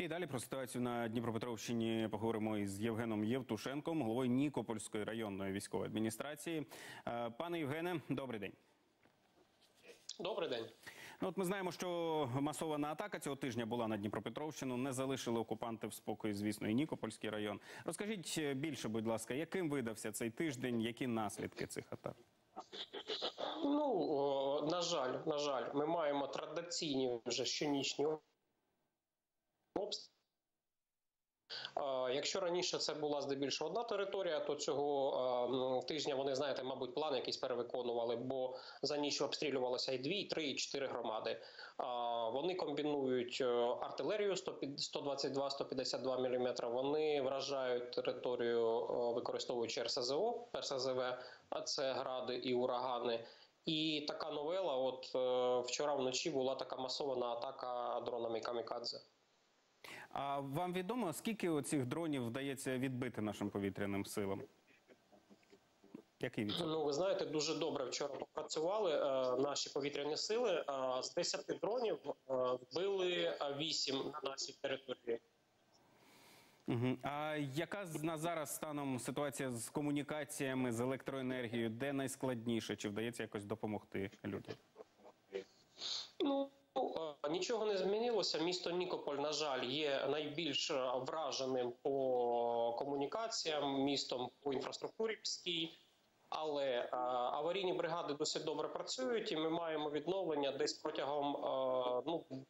І далі про ситуацію на Дніпропетровщині поговоримо із Євгеном Євтушенком, головою Нікопольської районної військової адміністрації. Пане Євгене, добрий день. Добрий день. От ми знаємо, що масована атака цього тижня була на Дніпропетровщину. Не залишили окупанти в спокої, звісно, і Нікопольський район. Розкажіть більше, будь ласка, яким видався цей тиждень, які наслідки цих атак? Ну, на жаль, ми маємо традиційні вже щонічні обстріли. Якщо раніше це була здебільшого одна територія, то цього тижня вони, знаєте, мабуть, план якийсь перевиконували, бо за ніч обстрілювалося і 2, і 3, і 4 громади. Вони комбінують артилерію 122-152 мм, вони вражають територію, використовуючи РСЗО, РСЗВ, а це гради і урагани. І така новела, от вчора вночі була така масована атака дронами камікадзе. А вам відомо, скільки оцих дронів вдається відбити нашим повітряним силам? Який відсоток? Ну, ви знаєте, дуже добре вчора попрацювали наші повітряні сили. З 10 дронів вбили 8 на нашій території. Угу. А яка на зараз станом ситуація з комунікаціями, з електроенергією? Де найскладніше? Чи вдається якось допомогти людям? Ну, нічого не змінилося. Місто Нікополь, на жаль, є найбільш враженим по комунікаціям, містом по інфраструктурі міській. Але аварійні бригади досить добре працюють, і ми маємо відновлення десь протягом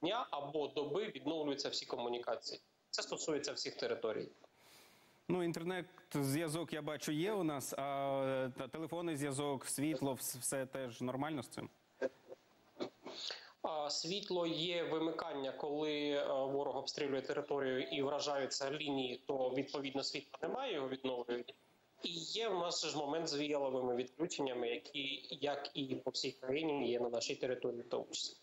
дня або доби відновлюються всі комунікації. Це стосується всіх територій. Ну, інтернет-зв'язок, я бачу, є у нас, а телефонний зв'язок, світло, все теж нормально з цим? Світло є вимикання, коли ворог обстрілює територію і вражаються лінії, то відповідно світла немає, його відновлюють. І є в нас ж момент з віяловими відключеннями, які, як і по всій країні, є на нашій території в тому числі.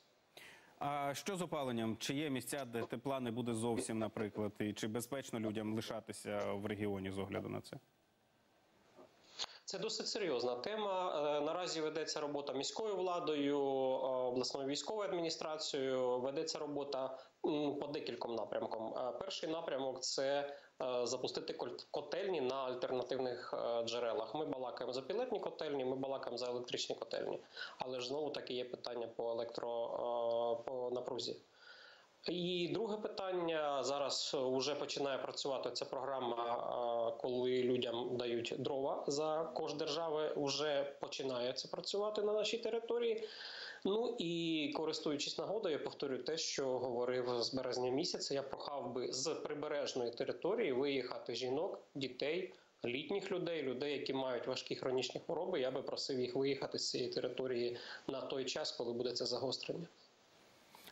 А що з опаленням? Чи є місця, де тепла не буде зовсім, наприклад? І чи безпечно людям лишатися в регіоні з огляду на це? Це досить серйозна тема. Наразі ведеться робота міською владою, обласною військовою адміністрацією. Ведеться робота по декільком напрямкам. Перший напрямок – це запустити котельні на альтернативних джерелах. Ми балакаємо за пілетні котельні, ми балакаємо за електричні котельні. Але ж знову таки є питання по електронапрузі. І друге питання, зараз вже починає працювати ця програма, коли людям дають дрова за кошт держави, вже починає це працювати на нашій території. Ну і користуючись нагодою, я повторю те, що говорив з березня місяця, я прохав би з прибережної території виїхати жінок, дітей, літніх людей, людей, які мають важкі хронічні хвороби, я би просив їх виїхати з цієї території на той час, коли буде це загострення.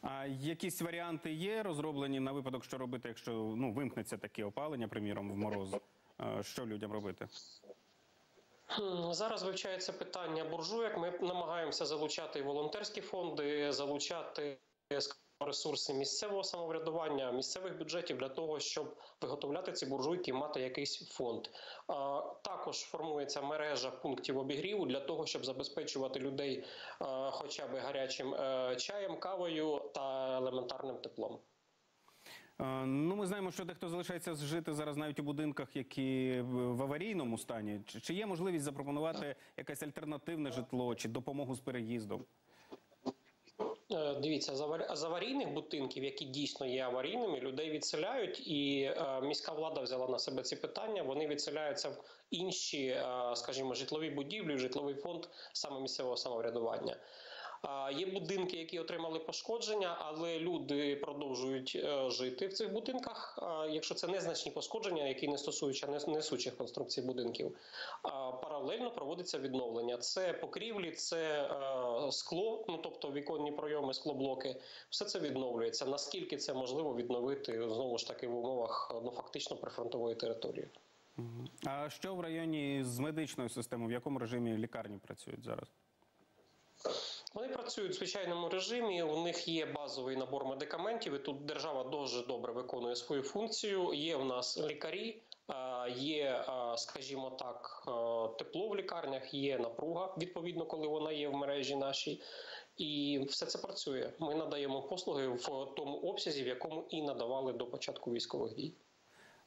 А якісь варіанти є розроблені на випадок, що робити, якщо вимкнеться таке опалення, приміром, в мороз? Що людям робити? Зараз вивчається питання буржуєк. Ми намагаємося залучати волонтерські фонди, залучати ресурси місцевого самоврядування, місцевих бюджетів для того, щоб виготовляти ці буржуйки і мати якийсь фонд. Також формується мережа пунктів обігріву для того, щоб забезпечувати людей хоча б гарячим чаєм, кавою та елементарним теплом. Ну, ми знаємо, що дехто залишається жити зараз навіть у будинках, які в аварійному стані. Чи є можливість запропонувати якесь альтернативне житло чи допомогу з переїздом? Дивіться, з аварійних будинків, які дійсно є аварійними, людей відселяють, і міська влада взяла на себе ці питання, вони відселяються в інші, скажімо, житлові будівлі, житловий фонд саме місцевого самоврядування. Є будинки, які отримали пошкодження, але люди продовжують жити в цих будинках, якщо це незначні пошкодження, які не стосуються несучих конструкцій будинків. Паралельно проводиться відновлення. Це покрівлі, це скло, тобто віконні пройоми, склоблоки. Все це відновлюється. Наскільки це можливо відновити, знову ж таки, в умовах фактично прифронтової території. А що в районі з медичною системою? В якому режимі лікарні працюють зараз? Вони працюють в звичайному режимі, у них є базовий набор медикаментів, і тут держава дуже добре виконує свою функцію. Є в нас лікарі, є, скажімо так, тепло в лікарнях, є напруга, відповідно, коли вона є в мережі нашій. І все це працює. Ми надаємо послуги в тому обсязі, в якому і надавали до початку військових дій.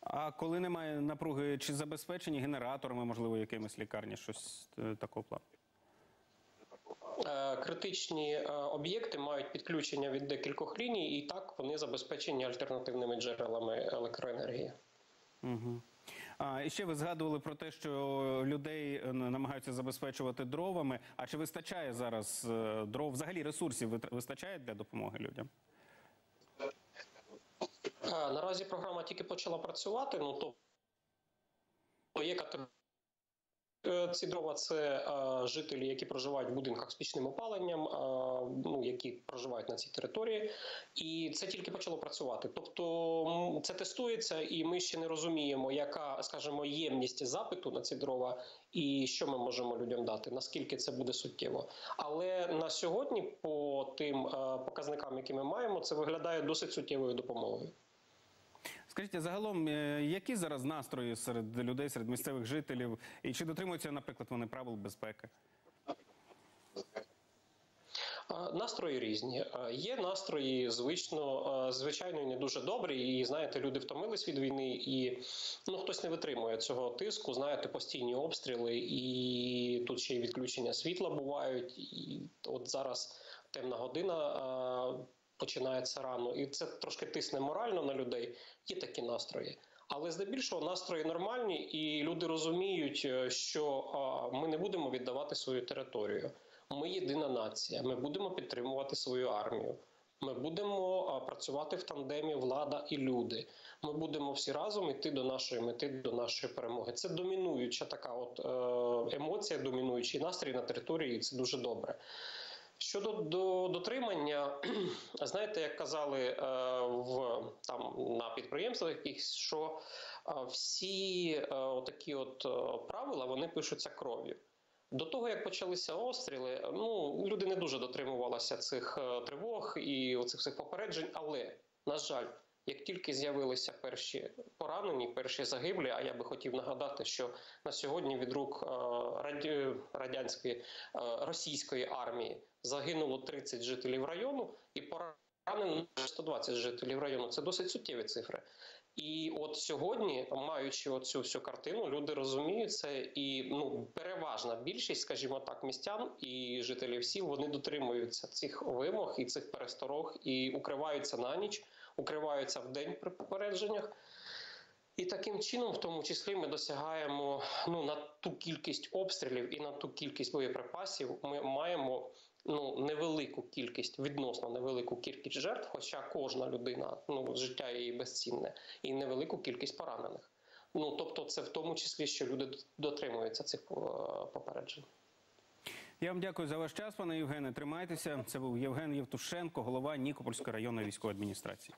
А коли немає напруги, чи забезпечені генераторами, можливо, якимись лікарні, щось такого плану? Критичні об'єкти мають підключення від декількох ліній, і так вони забезпечені альтернативними джерелами електроенергії. Угу. І ще ви згадували про те, що людей намагаються забезпечувати дровами. А чи вистачає зараз дров, взагалі ресурсів вистачає для допомоги людям? Наразі програма тільки почала працювати, то є категорія. Ці дрова – це жителі, які проживають в будинках з пічним опаленням, які проживають на цій території. І це тільки почало працювати. Тобто це тестується, і ми ще не розуміємо, яка, скажімо, ємність запиту на ці дрова і що ми можемо людям дати, наскільки це буде суттєво. Але на сьогодні, по тим показникам, які ми маємо, це виглядає досить суттєвою допомогою. Скажіть, загалом, які зараз настрої серед людей, серед місцевих жителів? І чи дотримуються, наприклад, вони правил безпеки? Настрої різні. Є настрої, звичайно, не дуже добрі. І, знаєте, люди втомились від війни, і хтось не витримує цього тиску. Знаєте, постійні обстріли, і тут ще й відключення світла бувають. І от зараз темна година – починається рано, і це трошки тисне морально на людей, є такі настрої. Але здебільшого настрої нормальні, і люди розуміють, що ми не будемо віддавати свою територію. Ми єдина нація, ми будемо підтримувати свою армію, ми будемо працювати в тандемі влада і люди. Ми будемо всі разом йти до нашої мети, до нашої перемоги. Це домінуюча така от емоція, домінуючий настрій на території, і це дуже добре. Щодо дотримання, знаєте, як казали на підприємствах, що всі такі от правила, вони пишуться кров'ю. До того, як почалися обстріли, люди не дуже дотримувалися цих тривог і оцих попереджень, але, на жаль, як тільки з'явилися перші поранені, перші загиблі, а я би хотів нагадати, що на сьогодні від рук російської армії загинуло 30 жителів району і поранено 120 жителів району. Це досить суттєві цифри. І от сьогодні, маючи оцю всю картину, люди розуміють це, і переважна більшість, скажімо так, містян і жителів сіл, вони дотримуються цих вимог і цих пересторог, і укриваються на ніч, укриваються вдень при попередженнях. І таким чином, в тому числі, ми досягаємо на ту кількість обстрілів і на ту кількість боєприпасів, ми маємо невелику кількість, відносно невелику кількість жертв, хоча кожна людина, життя її безцінне, і невелику кількість поранених. Тобто це в тому числі, що люди дотримуються цих попереджень. Я вам дякую за ваш час, пане Євгене. Тримайтеся. Це був Євген Євтушенко, голова Нікопольської районної військової адміністрації.